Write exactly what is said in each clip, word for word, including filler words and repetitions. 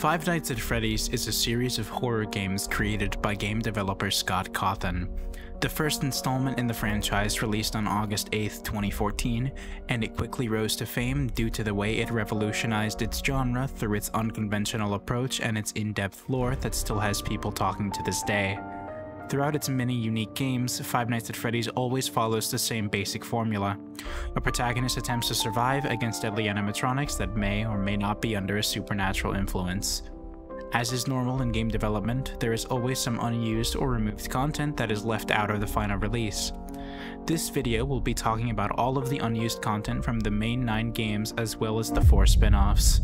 Five Nights at Freddy's is a series of horror games created by game developer Scott Cawthon. The first installment in the franchise released on August eighth, twenty fourteen, and it quickly rose to fame due to the way it revolutionized its genre through its unconventional approach and its in-depth lore that still has people talking to this day. Throughout its many unique games, Five Nights at Freddy's always follows the same basic formula. A protagonist attempts to survive against deadly animatronics that may or may not be under a supernatural influence. As is normal in game development, there is always some unused or removed content that is left out of the final release. This video will be talking about all of the unused content from the main nine games as well as the four spin-offs.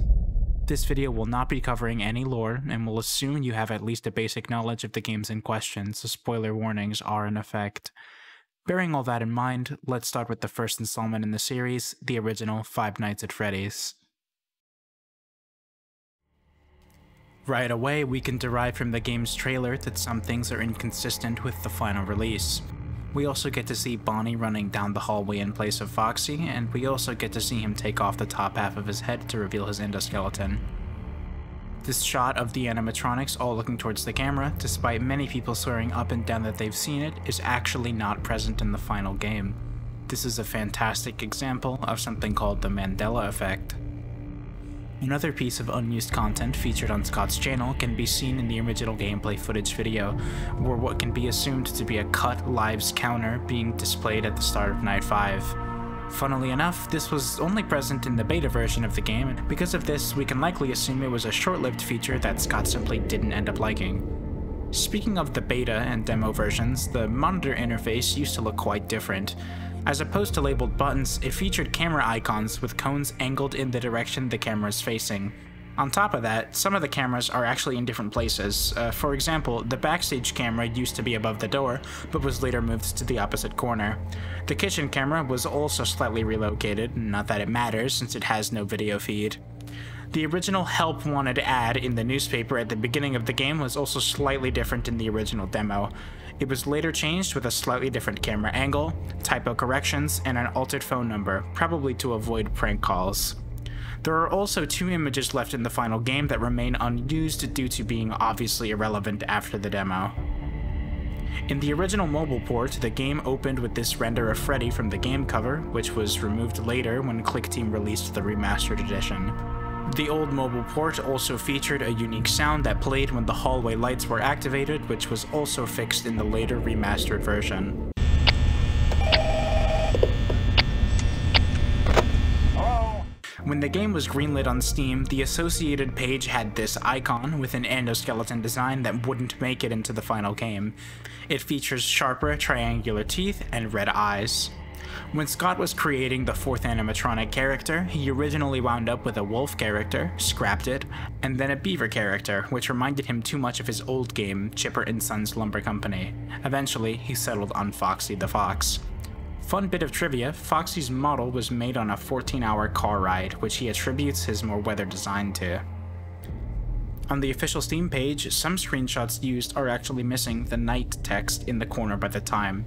This video will not be covering any lore, and will assume you have at least a basic knowledge of the games in question, so spoiler warnings are in effect. Bearing all that in mind, let's start with the first installment in the series, the original Five Nights at Freddy's. Right away, we can derive from the game's trailer that some things are inconsistent with the final release. We also get to see Bonnie running down the hallway in place of Foxy, and we also get to see him take off the top half of his head to reveal his endoskeleton. This shot of the animatronics all looking towards the camera, despite many people swearing up and down that they've seen it, is actually not present in the final game. This is a fantastic example of something called the Mandela effect. Another piece of unused content featured on Scott's channel can be seen in the original gameplay footage video, where what can be assumed to be a cut lives counter being displayed at the start of Night five. Funnily enough, this was only present in the beta version of the game, and because of this, we can likely assume it was a short-lived feature that Scott simply didn't end up liking. Speaking of the beta and demo versions, the monitor interface used to look quite different. As opposed to labeled buttons, it featured camera icons with cones angled in the direction the camera is facing. On top of that, some of the cameras are actually in different places. Uh, for example, the backstage camera used to be above the door, but was later moved to the opposite corner. The kitchen camera was also slightly relocated, not that it matters since it has no video feed. The original help wanted ad in the newspaper at the beginning of the game was also slightly different in the original demo. It was later changed with a slightly different camera angle, typo corrections, and an altered phone number, probably to avoid prank calls. There are also two images left in the final game that remain unused due to being obviously irrelevant after the demo. In the original mobile port, the game opened with this render of Freddy from the game cover, which was removed later when Click Team released the remastered edition. The old mobile port also featured a unique sound that played when the hallway lights were activated, which was also fixed in the later remastered version. Hello? When the game was greenlit on Steam, the associated page had this icon with an endoskeleton design that wouldn't make it into the final game. It features sharper, triangular teeth and red eyes. When Scott was creating the fourth animatronic character, he originally wound up with a wolf character, scrapped it, and then a beaver character, which reminded him too much of his old game, Chipper and Son's Lumber Company. Eventually, he settled on Foxy the Fox. Fun bit of trivia, Foxy's model was made on a fourteen hour car ride, which he attributes his more weather design to. On the official Steam page, some screenshots used are actually missing the night text in the corner by the time.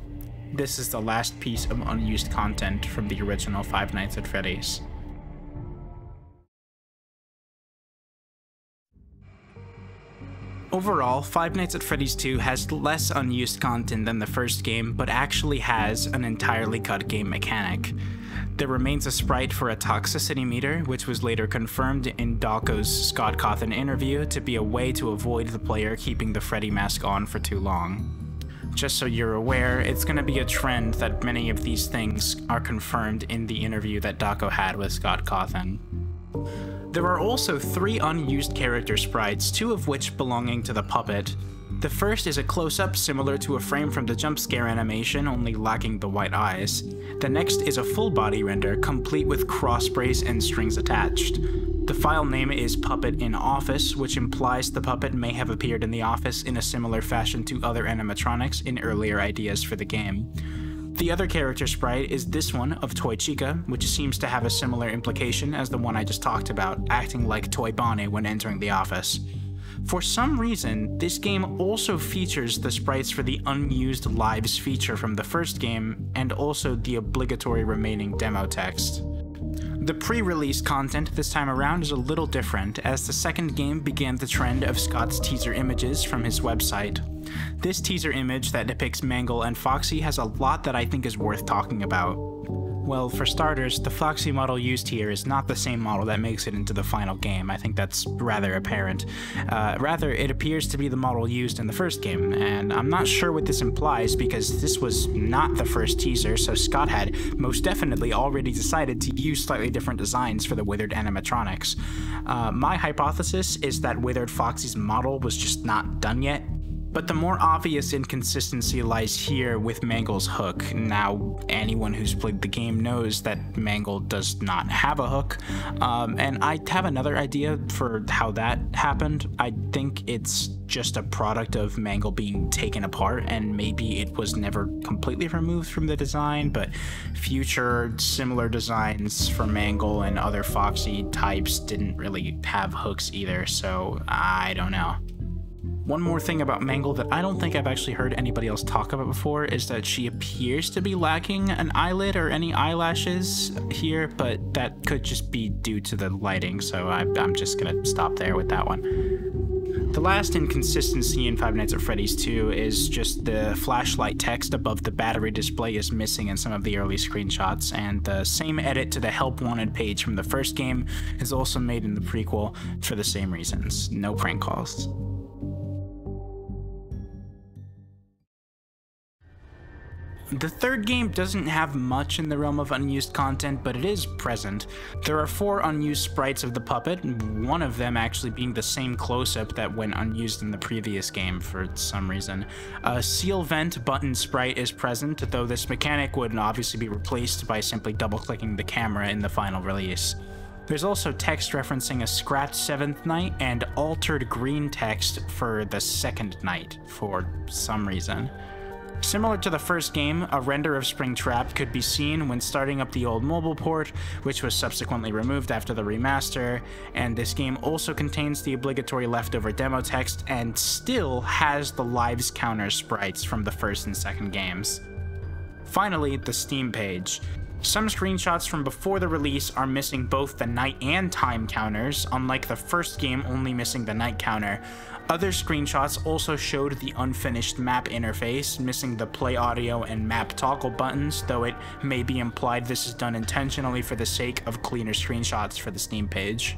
This is the last piece of unused content from the original Five Nights at Freddy's. Overall, Five Nights at Freddy's two has less unused content than the first game, but actually has an entirely cut game mechanic. There remains a sprite for a toxicity meter, which was later confirmed in Docco's Scott Cawthon interview to be a way to avoid the player keeping the Freddy mask on for too long. Just so you're aware, it's going to be a trend that many of these things are confirmed in the interview that Docco had with Scott Cawthon. There are also three unused character sprites, two of which belonging to the puppet. The first is a close-up similar to a frame from the jump scare animation, only lacking the white eyes. The next is a full-body render, complete with cross brace and strings attached. The file name is Puppet in Office, which implies the puppet may have appeared in the office in a similar fashion to other animatronics in earlier ideas for the game. The other character sprite is this one of Toy Chica, which seems to have a similar implication as the one I just talked about, acting like Toy Bonnie when entering the office. For some reason, this game also features the sprites for the unused lives feature from the first game, and also the obligatory remaining demo text. The pre-release content this time around is a little different, as the second game began the trend of Scott's teaser images from his website. This teaser image that depicts Mangle and Foxy has a lot that I think is worth talking about. Well, for starters, the Foxy model used here is not the same model that makes it into the final game. I think that's rather apparent. Uh, rather, it appears to be the model used in the first game, and I'm not sure what this implies because this was not the first teaser, so Scott had most definitely already decided to use slightly different designs for the withered animatronics. Uh, my hypothesis is that withered Foxy's model was just not done yet. But the more obvious inconsistency lies here with Mangle's hook. Now, anyone who's played the game knows that Mangle does not have a hook, um, and I have another idea for how that happened. I think it's just a product of Mangle being taken apart, and maybe it was never completely removed from the design, but future similar designs for Mangle and other Foxy types didn't really have hooks either, so I don't know. One more thing about Mangle that I don't think I've actually heard anybody else talk about before is that she appears to be lacking an eyelid or any eyelashes here, but that could just be due to the lighting, so I, I'm just gonna stop there with that one. The last inconsistency in Five Nights at Freddy's two is just the flashlight text above the battery display is missing in some of the early screenshots, and the same edit to the Help Wanted page from the first game is also made in the prequel for the same reasons. No prank calls. The third game doesn't have much in the realm of unused content, but it is present. There are four unused sprites of the puppet, one of them actually being the same close-up that went unused in the previous game for some reason. A seal vent button sprite is present, though this mechanic would obviously be replaced by simply double-clicking the camera in the final release. There's also text referencing a scratched seventh night and altered green text for the second night for some reason. Similar to the first game, a render of Springtrap could be seen when starting up the old mobile port, which was subsequently removed after the remaster, and this game also contains the obligatory leftover demo text and still has the lives counter sprites from the first and second games. Finally, the Steam page. Some screenshots from before the release are missing both the night and time counters, unlike the first game only missing the night counter. Other screenshots also showed the unfinished map interface, missing the play audio and map toggle buttons, though it may be implied this is done intentionally for the sake of cleaner screenshots for the Steam page.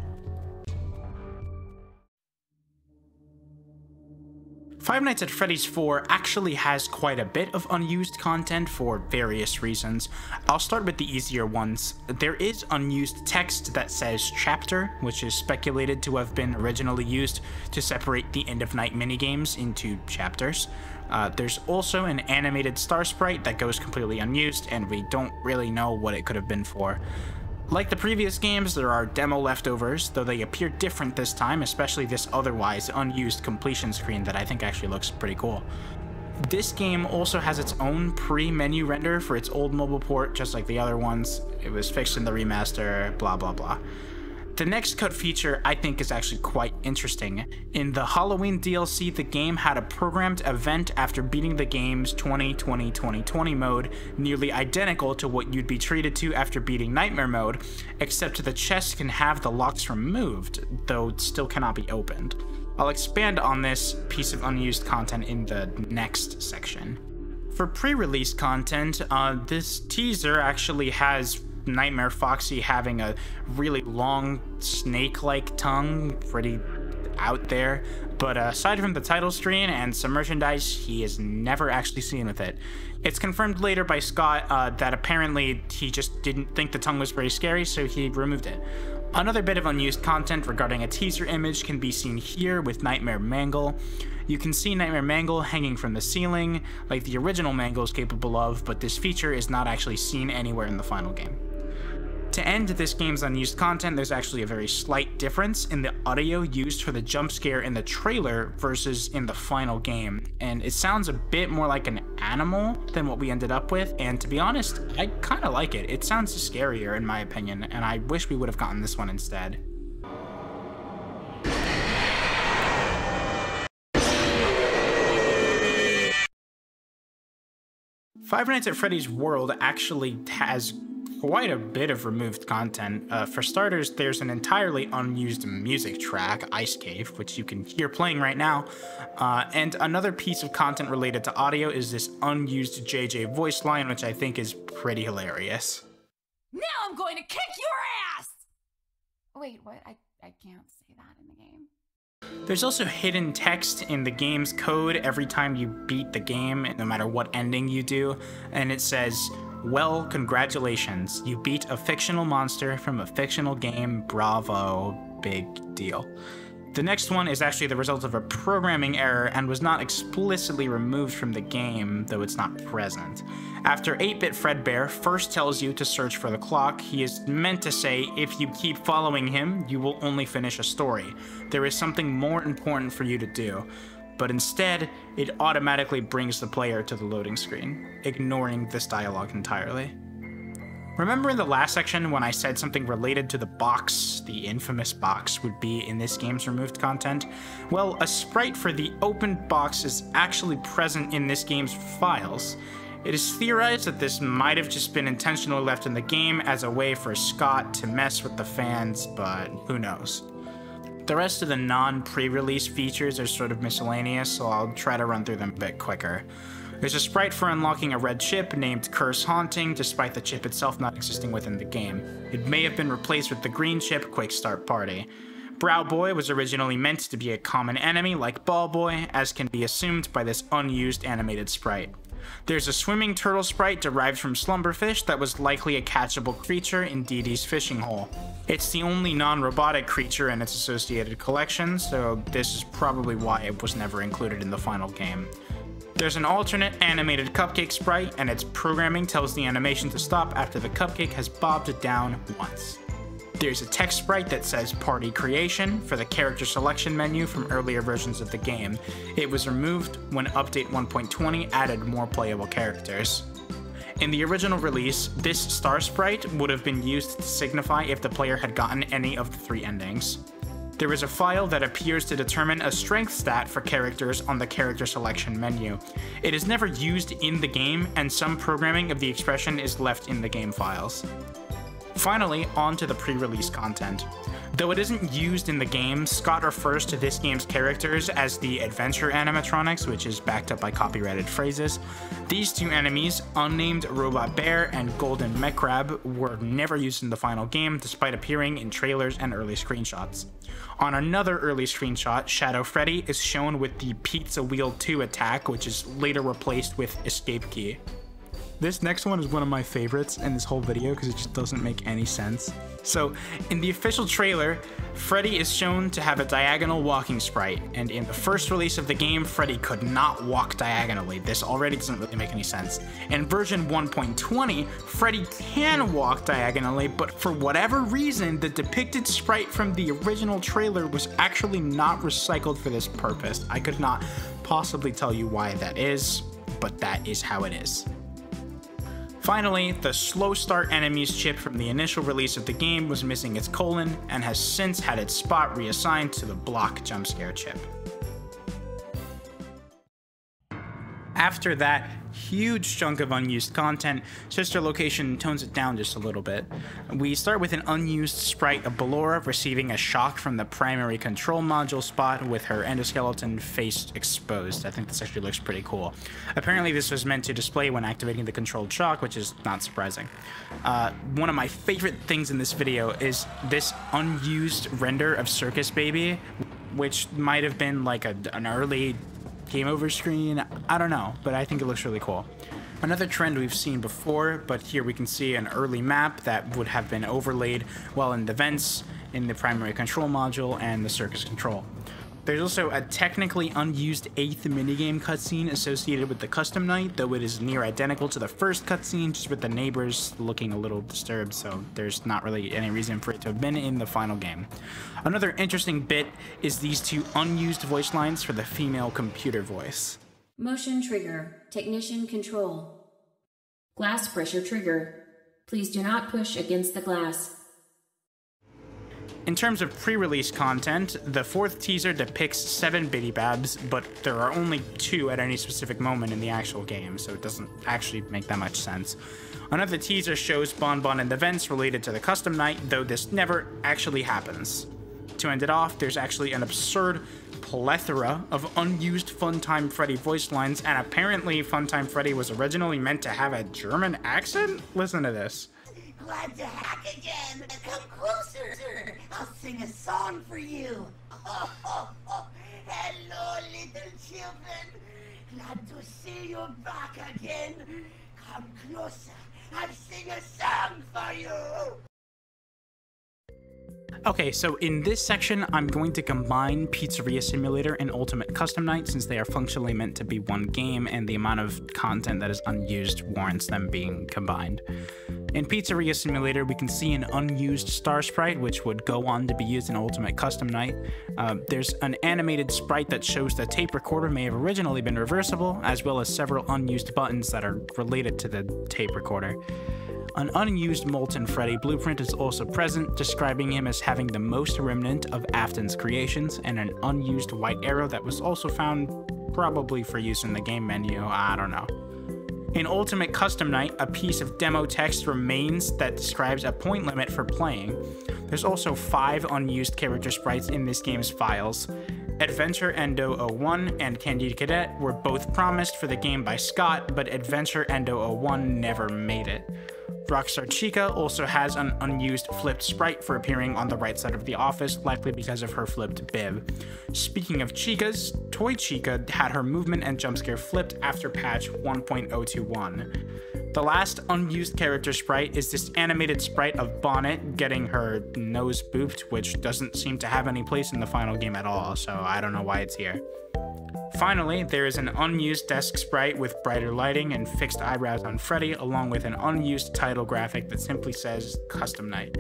Five Nights at Freddy's four actually has quite a bit of unused content for various reasons. I'll start with the easier ones. There is unused text that says chapter, which is speculated to have been originally used to separate the end of night minigames into chapters. Uh, there's also an animated star sprite that goes completely unused, and we don't really know what it could have been for. Like the previous games, there are demo leftovers, though they appear different this time, especially this otherwise unused completion screen that I think actually looks pretty cool. This game also has its own pre-menu render for its old mobile port, just like the other ones. It was fixed in the remaster, blah blah blah. The next cut feature I think is actually quite interesting. In the Halloween D L C, the game had a programmed event after beating the game's twenty twenty twenty twenty mode, nearly identical to what you'd be treated to after beating Nightmare mode, except the chest can have the locks removed, though it still cannot be opened. I'll expand on this piece of unused content in the next section. For pre-release content, uh, this teaser actually has Nightmare Foxy having a really long snake-like tongue, pretty out there, but aside from the title screen and some merchandise, he is never actually seen with it. It's confirmed later by Scott uh, that apparently he just didn't think the tongue was very scary, so he removed it. Another bit of unused content regarding a teaser image can be seen here with Nightmare Mangle. You can see Nightmare Mangle hanging from the ceiling, like the original Mangle is capable of, but this feature is not actually seen anywhere in the final game. To end this game's unused content, there's actually a very slight difference in the audio used for the jump scare in the trailer versus in the final game, and it sounds a bit more like an animal than what we ended up with, and to be honest, I kinda like it. It sounds scarier in my opinion, and I wish we would have gotten this one instead. Five Nights at Freddy's World actually has quite a bit of removed content. Uh, for starters, there's an entirely unused music track, Ice Cave, which you can hear playing right now. Uh, and another piece of content related to audio is this unused J J voice line, which I think is pretty hilarious. Now I'm going to kick your ass! Wait, what? I, I can't say that in the game. There's also hidden text in the game's code every time you beat the game, no matter what ending you do, and it says, well, congratulations, you beat a fictional monster from a fictional game, bravo, big deal. The next one is actually the result of a programming error and was not explicitly removed from the game, though it's not present. After eight bit Fredbear first tells you to search for the clock, he is meant to say, if you keep following him, you will only finish a story. There is something more important for you to do. But instead, it automatically brings the player to the loading screen, ignoring this dialogue entirely. Remember in the last section when I said something related to the box, the infamous box, would be in this game's removed content? Well, a sprite for the open box is actually present in this game's files. It is theorized that this might have just been intentionally left in the game as a way for Scott to mess with the fans, but who knows. The rest of the non-pre-release features are sort of miscellaneous, so I'll try to run through them a bit quicker. There's a sprite for unlocking a red chip named Curse Haunting, despite the chip itself not existing within the game. It may have been replaced with the green chip Quick Start Party. Brow Boy was originally meant to be a common enemy like Ball Boy, as can be assumed by this unused animated sprite. There's a swimming turtle sprite derived from Slumberfish that was likely a catchable creature in Dee Dee's fishing hole. It's the only non-robotic creature in its associated collection, so this is probably why it was never included in the final game. There's an alternate animated cupcake sprite, and its programming tells the animation to stop after the cupcake has bobbed it down once. There's a text sprite that says Party Creation for the character selection menu from earlier versions of the game. It was removed when Update one point twenty added more playable characters. In the original release, this star sprite would have been used to signify if the player had gotten any of the three endings. There is a file that appears to determine a strength stat for characters on the character selection menu. It is never used in the game, and some programming of the expression is left in the game files. Finally, on to the pre-release content. Though it isn't used in the game, Scott refers to this game's characters as the Adventure animatronics, which is backed up by copyrighted phrases. These two enemies, Unnamed Robot Bear and Golden Mech Crab, were never used in the final game, despite appearing in trailers and early screenshots. On another early screenshot, Shadow Freddy is shown with the Pizza Wheel two attack, which is later replaced with Escape Key. This next one is one of my favorites in this whole video because it just doesn't make any sense. So, in the official trailer, Freddy is shown to have a diagonal walking sprite, and in the first release of the game, Freddy could not walk diagonally. This already doesn't really make any sense. In version one point twenty, Freddy can walk diagonally, but for whatever reason, the depicted sprite from the original trailer was actually not recycled for this purpose. I could not possibly tell you why that is, but that is how it is. Finally, the Slow Start Enemies chip from the initial release of the game was missing its colon and has since had its spot reassigned to the Block Jump Scare chip. After that huge chunk of unused content, Sister Location tones it down just a little bit. We start with an unused sprite of Ballora receiving a shock from the primary control module spot with her endoskeleton face exposed. I think this actually looks pretty cool. Apparently this was meant to display when activating the controlled shock, which is not surprising. Uh, one of my favorite things in this video is this unused render of Circus Baby, which might have been like a, an early game over screen, I don't know, but I think it looks really cool. Another trend we've seen before, but here we can see an early map that would have been overlaid while in the vents, in the primary control module, and the circus control. There's also a technically unused eighth minigame cutscene associated with the custom night, though it is near identical to the first cutscene, just with the neighbors looking a little disturbed, so there's not really any reason for it to have been in the final game. Another interesting bit is these two unused voice lines for the female computer voice. Motion trigger, technician control. Glass pressure trigger. Please do not push against the glass. In terms of pre-release content, the fourth teaser depicts seven Bidybabs, but there are only two at any specific moment in the actual game, so it doesn't actually make that much sense. Another teaser shows Bon Bon and events related to the custom night, though this never actually happens. To end it off, there's actually an absurd plethora of unused Funtime Freddy voice lines, and apparently Funtime Freddy was originally meant to have a German accent? Listen to this. Glad to hack again. Come closer. Sir. I'll sing a song for you. Oh, oh, oh. Hello, little children. Glad to see you back again. Come closer. I'll sing a song for you. Okay, so in this section, I'm going to combine Pizzeria Simulator and Ultimate Custom Night since they are functionally meant to be one game and the amount of content that is unused warrants them being combined. In Pizzeria Simulator, we can see an unused star sprite, which would go on to be used in Ultimate Custom Night. Uh, there's an animated sprite that shows the tape recorder may have originally been reversible, as well as several unused buttons that are related to the tape recorder. An unused Molten Freddy blueprint is also present, describing him as having the most remnant of Afton's creations, and an unused white arrow that was also found probably for use in the game menu, I don't know. In Ultimate Custom Night, a piece of demo text remains that describes a point limit for playing. There's also five unused character sprites in this game's files. Adventure Endo oh one and Candy Cadet were both promised for the game by Scott, but Adventure Endo oh one never made it. Rockstar Chica also has an unused flipped sprite for appearing on the right side of the office, likely because of her flipped bib. Speaking of Chicas, Toy Chica had her movement and jump scare flipped after patch one point oh two one. The last unused character sprite is this animated sprite of Bonnet getting her nose booped, which doesn't seem to have any place in the final game at all, so I don't know why it's here. Finally, there is an unused desk sprite with brighter lighting and fixed eyebrows on Freddy, along with an unused title graphic that simply says Custom Night.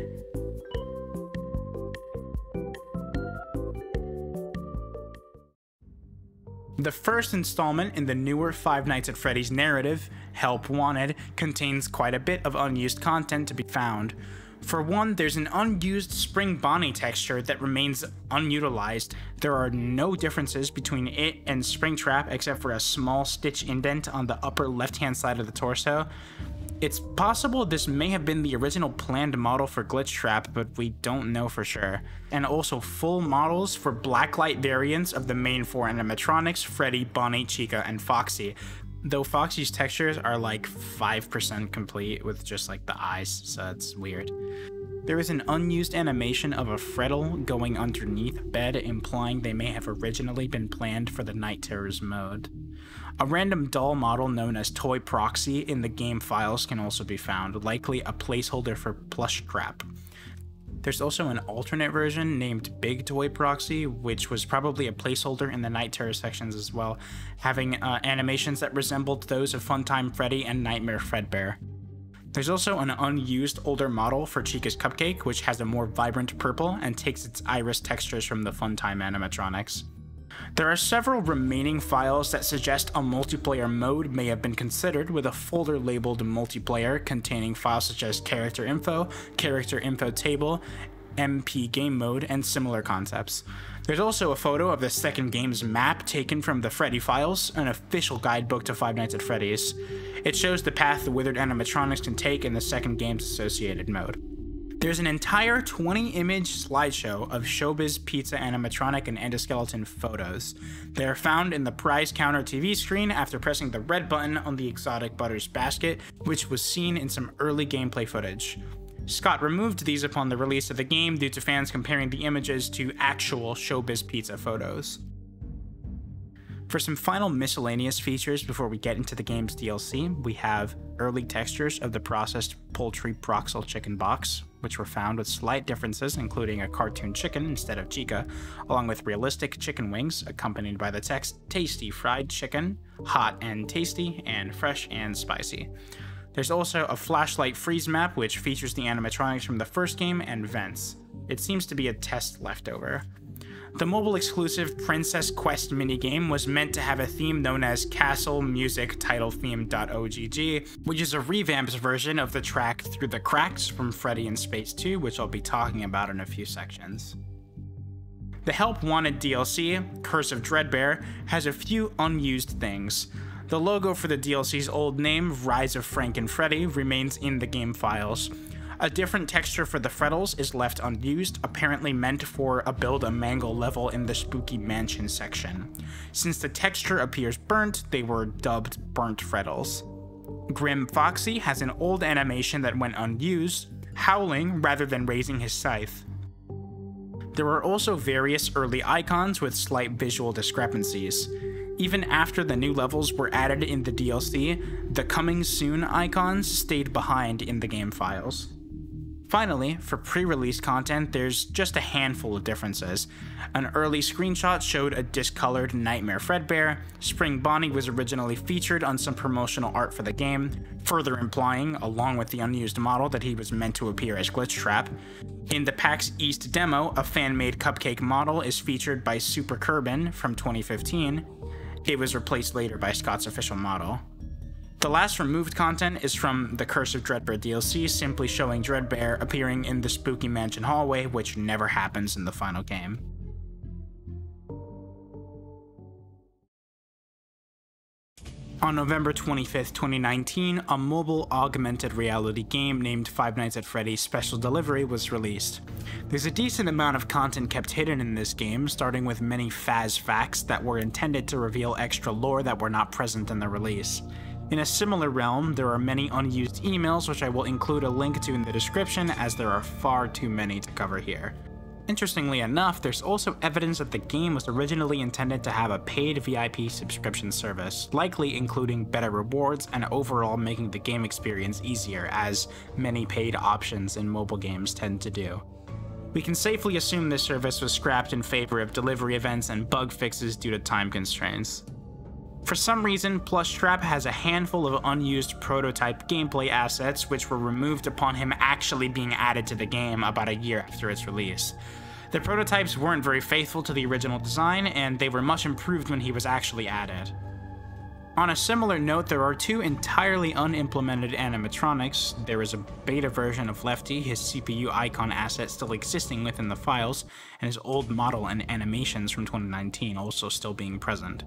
The first installment in the newer Five Nights at Freddy's narrative, Help Wanted, contains quite a bit of unused content to be found. For one, there's an unused Spring Bonnie texture that remains unutilized. There are no differences between it and Springtrap except for a small stitch indent on the upper left-hand side of the torso. It's possible this may have been the original planned model for Glitchtrap, but we don't know for sure. And also full models for blacklight variants of the main four animatronics, Freddy, Bonnie, Chica, and Foxy. Though Foxy's textures are like five percent complete with just like the eyes, so it's weird. There is an unused animation of a Freddle going underneath a bed, implying they may have originally been planned for the Night Terrors mode. A random doll model known as Toy Proxy in the game files can also be found, likely a placeholder for Plushtrap. There's also an alternate version named Big Toy Proxy, which was probably a placeholder in the Night Terror sections as well, having uh, animations that resembled those of Funtime Freddy and Nightmare Fredbear. There's also an unused older model for Chica's Cupcake, which has a more vibrant purple and takes its iris textures from the Funtime animatronics. There are several remaining files that suggest a multiplayer mode may have been considered, with a folder labeled multiplayer containing files such as character info, character info table, M P game mode, and similar concepts. There's also a photo of the second game's map taken from the Freddy files, an official guidebook to Five Nights at Freddy's. It shows the path the withered animatronics can take in the second game's associated mode. There's an entire twenty image slideshow of Showbiz Pizza animatronic and endoskeleton photos. They are found in the prize counter T V screen after pressing the red button on the exotic butters basket, which was seen in some early gameplay footage. Scott removed these upon the release of the game due to fans comparing the images to actual Showbiz Pizza photos. For some final miscellaneous features before we get into the game's D L C, we have early textures of the processed poultry proxel chicken box, which were found with slight differences, including a cartoon chicken instead of Chica, along with realistic chicken wings, accompanied by the text tasty fried chicken, hot and tasty, and fresh and spicy. There's also a flashlight freeze map, which features the animatronics from the first game and vents. It seems to be a test leftover. The mobile-exclusive Princess Quest minigame was meant to have a theme known as Castle Music Title Theme.ogg, which is a revamped version of the track Through the Cracks from Freddy in Space two, which I'll be talking about in a few sections. The Help Wanted D L C, Curse of Dreadbear, has a few unused things. The logo for the D L C's old name, Rise of Frank and Freddy, remains in the game files. A different texture for the Freddles is left unused, apparently meant for a Build a Mangle level in the Spooky Mansion section. Since the texture appears burnt, they were dubbed Burnt Freddles. Grim Foxy has an old animation that went unused, howling rather than raising his scythe. There were also various early icons with slight visual discrepancies. Even after the new levels were added in the D L C, the Coming Soon icons stayed behind in the game files. Finally, for pre-release content, there's just a handful of differences. An early screenshot showed a discolored Nightmare Fredbear. Spring Bonnie was originally featured on some promotional art for the game, further implying, along with the unused model, that he was meant to appear as Glitchtrap. In the PAX East demo, a fan-made cupcake model is featured by Super Kerbin from twenty fifteen. It was replaced later by Scott's official model. The last removed content is from the Curse of Dreadbear D L C, simply showing Dreadbear appearing in the Spooky Mansion hallway, which never happens in the final game. On November twenty-fifth, twenty nineteen, a mobile augmented reality game named Five Nights at Freddy's Special Delivery was released. There's a decent amount of content kept hidden in this game, starting with many F A S facts that were intended to reveal extra lore that were not present in the release. In a similar realm, there are many unused emails, which I will include a link to in the description, as there are far too many to cover here. Interestingly enough, there's also evidence that the game was originally intended to have a paid V I P subscription service, likely including better rewards and overall making the game experience easier, as many paid options in mobile games tend to do. We can safely assume this service was scrapped in favor of delivery events and bug fixes due to time constraints. For some reason, Plushtrap has a handful of unused prototype gameplay assets which were removed upon him actually being added to the game about a year after its release. The prototypes weren't very faithful to the original design, and they were much improved when he was actually added. On a similar note, there are two entirely unimplemented animatronics. There is a beta version of Lefty, his C P U icon asset still existing within the files, and his old model and animations from twenty nineteen also still being present.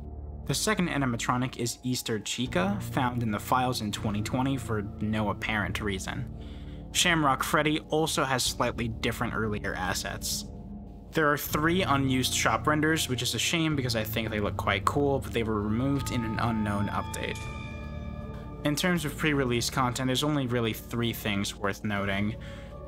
The second animatronic is Easter Chica, found in the files in twenty twenty for no apparent reason. Shamrock Freddy also has slightly different earlier assets. There are three unused shop renders, which is a shame because I think they look quite cool, but they were removed in an unknown update. In terms of pre-release content, there's only really three things worth noting.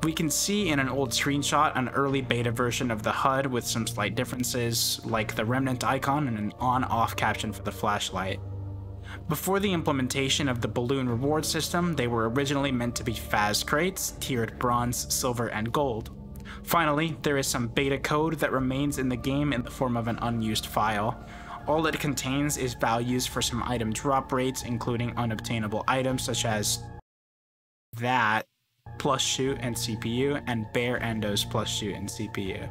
We can see in an old screenshot an early beta version of the H U D with some slight differences, like the remnant icon and an on-off caption for the flashlight. Before the implementation of the balloon reward system, they were originally meant to be F A S crates, tiered bronze, silver, and gold. Finally, there is some beta code that remains in the game in the form of an unused file. All it contains is values for some item drop rates, including unobtainable items such as that. Plus Shoot and C P U, and Bear Endo's Plus Shoot and C P U.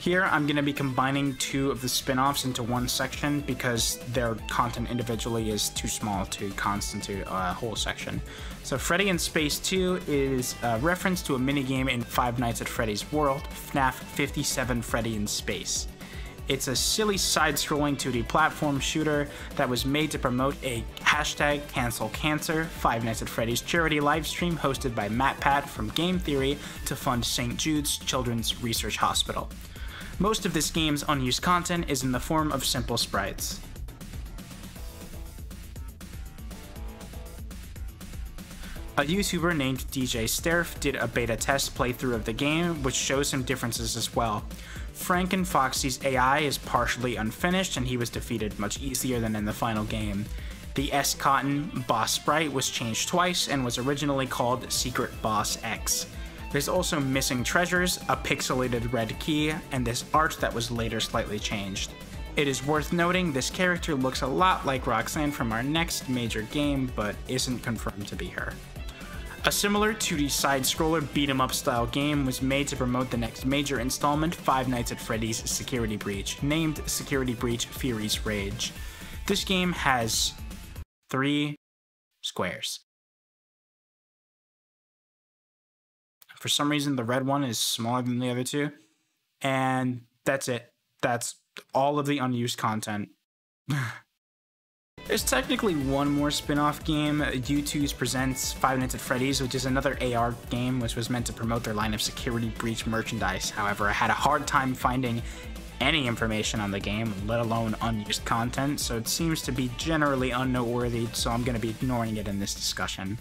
Here I'm going to be combining two of the spin-offs into one section because their content individually is too small to constitute a whole section. So Freddy in Space two is a reference to a minigame in Five Nights at Freddy's World, F NAF fifty-seven Freddy in Space. It's a silly side-scrolling two D platform shooter that was made to promote a hashtag cancel cancer Five Nights at Freddy's charity livestream hosted by MatPat from Game Theory to fund Saint Jude's Children's Research Hospital. Most of this game's unused content is in the form of simple sprites. A YouTuber named D J Sterf did a beta test playthrough of the game, which shows some differences as well. Frank and Foxy's A I is partially unfinished, and he was defeated much easier than in the final game. The S. Cotton boss sprite was changed twice and was originally called Secret Boss X. There's also missing treasures, a pixelated red key, and this art that was later slightly changed. It is worth noting this character looks a lot like Roxanne from our next major game, but isn't confirmed to be her. A similar two D side-scroller beat-em-up style game was made to promote the next major installment, Five Nights at Freddy's Security Breach, named Security Breach Fury's Rage. This game has three squares. For some reason, the red one is smaller than the other two, and that's it. That's all of the unused content. There's technically one more spin-off game, U two's presents Five Nights at Freddy's, which is another A R game which was meant to promote their line of security breach merchandise. However, I had a hard time finding any information on the game, let alone unused content, so it seems to be generally unnoteworthy, so I'm going to be ignoring it in this discussion.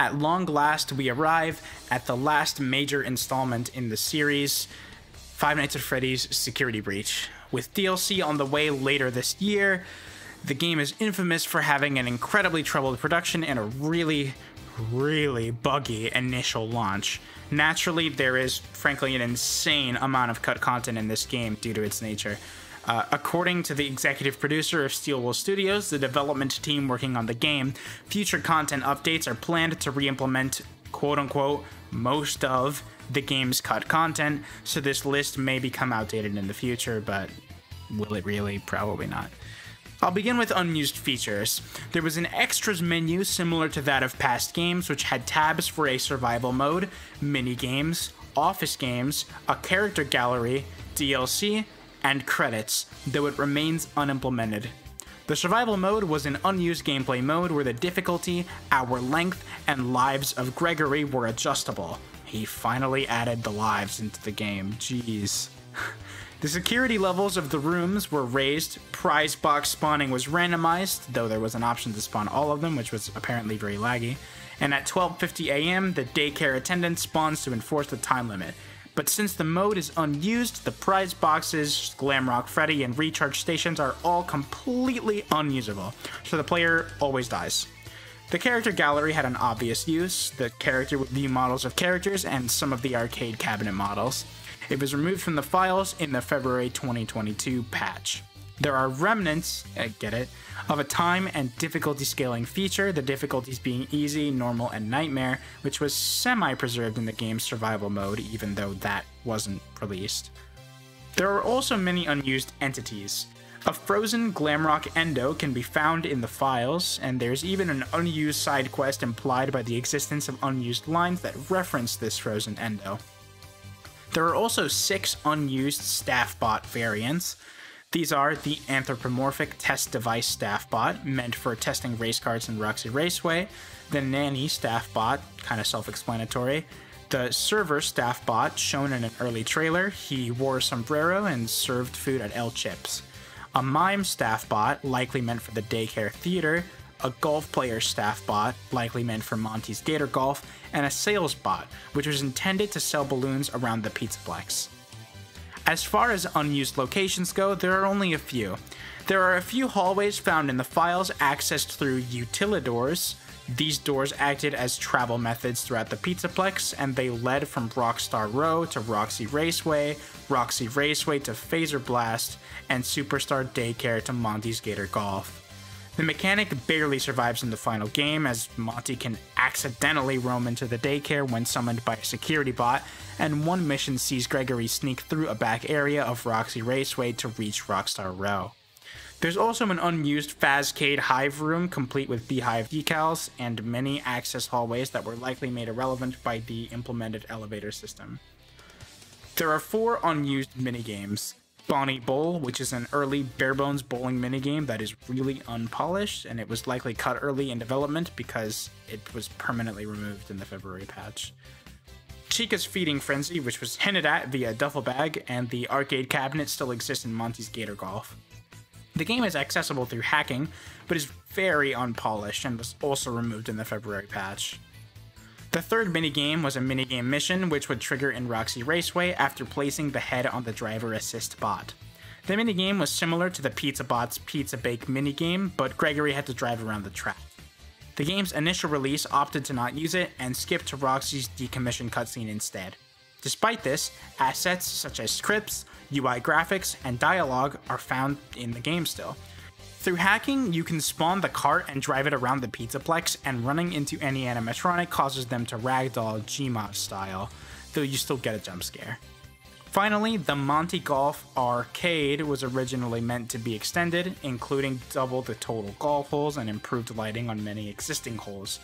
At long last, we arrive at the last major installment in the series, Five Nights at Freddy's Security Breach. With D L C on the way later this year, the game is infamous for having an incredibly troubled production and a really, really buggy initial launch. Naturally, there is, frankly, an insane amount of cut content in this game due to its nature. Uh, according to the executive producer of Steel Wool Studios, the development team working on the game, future content updates are planned to re-implement, quote-unquote, most of the game's cut content, so this list may become outdated in the future, but will it really? Probably not. I'll begin with unused features. There was an extras menu similar to that of past games, which had tabs for a survival mode, mini-games, office games, a character gallery, D L C, and credits, though it remains unimplemented. The survival mode was an unused gameplay mode where the difficulty, hour length, and lives of Gregory were adjustable. He finally added the lives into the game, jeez. The security levels of the rooms were raised, prize box spawning was randomized, though there was an option to spawn all of them, which was apparently very laggy, and at twelve fifty a m, the daycare attendant spawns to enforce the time limit. But since the mode is unused, the prize boxes, Glamrock Freddy, and recharge stations are all completely unusable, so the player always dies. The character gallery had an obvious use, the character would view models of characters and some of the arcade cabinet models. It was removed from the files in the February twenty twenty-two patch. There are remnants, I get it, of a time and difficulty scaling feature, the difficulties being easy, normal, and nightmare, which was semi-preserved in the game's survival mode, even though that wasn't released. There are also many unused entities. A frozen Glamrock Endo can be found in the files, and there's even an unused side quest implied by the existence of unused lines that reference this frozen Endo. There are also six unused staffbot variants. These are the Anthropomorphic Test Device Staffbot, meant for testing race carts in Roxy Raceway, the Nanny Staffbot, kind of self-explanatory, the Server Staffbot, shown in an early trailer, he wore a sombrero and served food at El Chips, a Mime Staffbot, likely meant for the Daycare Theater, a Golf Player Staffbot, likely meant for Monty's Gator Golf, and a Sales Bot, which was intended to sell balloons around the Pizzaplex. As far as unused locations go, there are only a few. There are a few hallways found in the files accessed through utilidors. These doors acted as travel methods throughout the Pizzaplex, and they led from Rockstar Row to Roxy Raceway, Roxy Raceway to Phaser Blast, and Superstar Daycare to Monty's Gator Golf. The mechanic barely survives in the final game, as Monty can accidentally roam into the daycare when summoned by a security bot, and one mission sees Gregory sneak through a back area of Roxy Raceway to reach Rockstar Row. There's also an unused Fazcade Hive room complete with beehive decals, and many access hallways that were likely made irrelevant by the implemented elevator system. There are four unused minigames. Bonnie Bowl, which is an early barebones bowling minigame that is really unpolished, and it was likely cut early in development because it was permanently removed in the February patch. Chica's Feeding Frenzy, which was hinted at via duffel bag, and the arcade cabinet still exists in Monty's Gator Golf. The game is accessible through hacking, but is very unpolished and was also removed in the February patch. The third minigame was a minigame mission which would trigger in Roxy Raceway after placing the head on the driver assist bot. The minigame was similar to the Pizza Bot's Pizza Bake minigame, but Gregory had to drive around the track. The game's initial release opted to not use it and skipped to Roxy's decommissioned cutscene instead. Despite this, assets such as scripts, U I graphics, and dialogue are found in the game still. Through hacking, you can spawn the cart and drive it around the Pizzaplex, and running into any animatronic causes them to ragdoll Gmod style, though you still get a jump scare. Finally, the Monty Golf Arcade was originally meant to be extended, including double the total golf holes and improved lighting on many existing holes.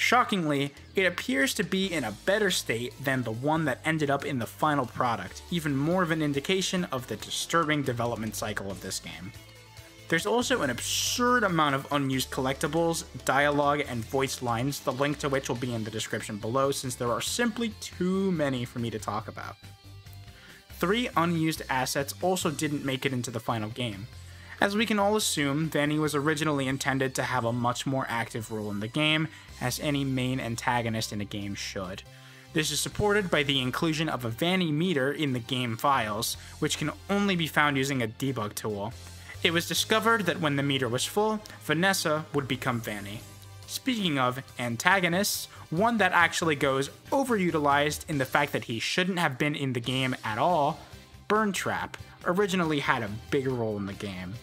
Shockingly, it appears to be in a better state than the one that ended up in the final product, even more of an indication of the disturbing development cycle of this game. There's also an absurd amount of unused collectibles, dialogue, and voice lines, the link to which will be in the description below since there are simply too many for me to talk about. Three unused assets also didn't make it into the final game. As we can all assume, Vanny was originally intended to have a much more active role in the game, as any main antagonist in a game should. This is supported by the inclusion of a Vanny meter in the game files, which can only be found using a debug tool. It was discovered that when the meter was full, Vanessa would become Vanny. Speaking of antagonists, one that actually goes overutilized in the fact that he shouldn't have been in the game at all, Burntrap, originally had a big role in the game.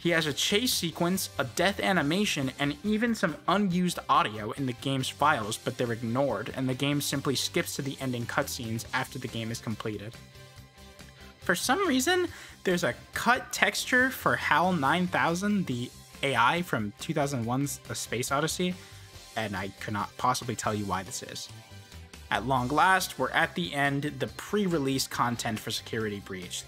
He has a chase sequence, a death animation, and even some unused audio in the game's files, but they're ignored, and the game simply skips to the ending cutscenes after the game is completed. For some reason, there's a cut texture for HAL nine thousand, the A I from two thousand one's A Space Odyssey, and I could not possibly tell you why this is. At long last, we're at the end, the pre-release content for Security Breach.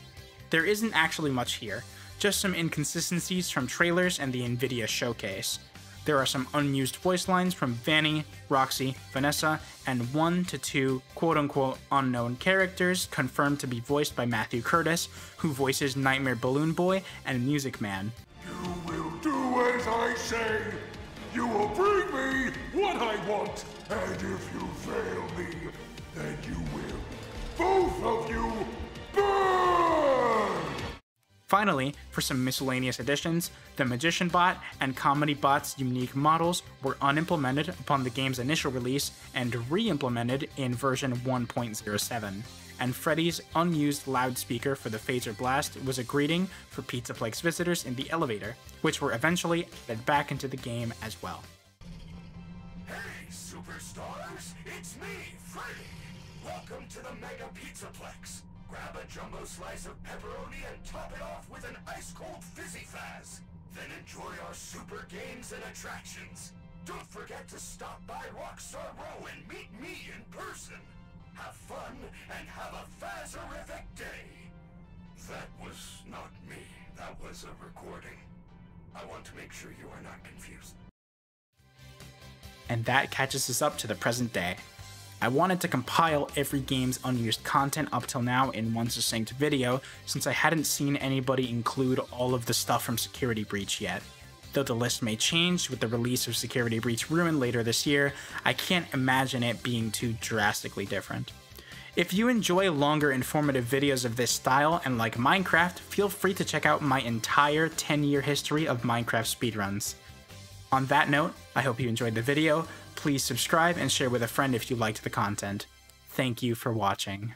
There isn't actually much here, just some inconsistencies from trailers and the NVIDIA showcase. There are some unused voice lines from Vanny, Roxy, Vanessa, and one to two quote-unquote unknown characters confirmed to be voiced by Matthew Curtis, who voices Nightmare Balloon Boy and Music Man. You will do as I say! You will bring me what I want! And if you fail me, then you will, both of you, burn! Finally, for some miscellaneous additions, the Magician Bot and Comedy Bot's unique models were unimplemented upon the game's initial release and re-implemented in version one point oh seven, and Freddy's unused loudspeaker for the Phaser Blast was a greeting for Pizzaplex visitors in the elevator, which were eventually added back into the game as well. Hey, superstars! It's me, Freddy! Welcome to the Mega Pizzaplex! Grab a jumbo slice of pepperoni and top it off with an ice-cold fizzy faz. Then enjoy our super games and attractions. Don't forget to stop by Rockstar Row and meet me in person. Have fun and have a fazerific day. That was not me. That was a recording. I want to make sure you are not confused. And that catches us up to the present day. I wanted to compile every game's unused content up till now in one succinct video, since I hadn't seen anybody include all of the stuff from Security Breach yet. Though the list may change with the release of Security Breach Ruin later this year, I can't imagine it being too drastically different. If you enjoy longer informative videos of this style and like Minecraft, feel free to check out my entire ten year history of Minecraft speedruns. On that note, I hope you enjoyed the video. Please subscribe and share with a friend if you liked the content. Thank you for watching.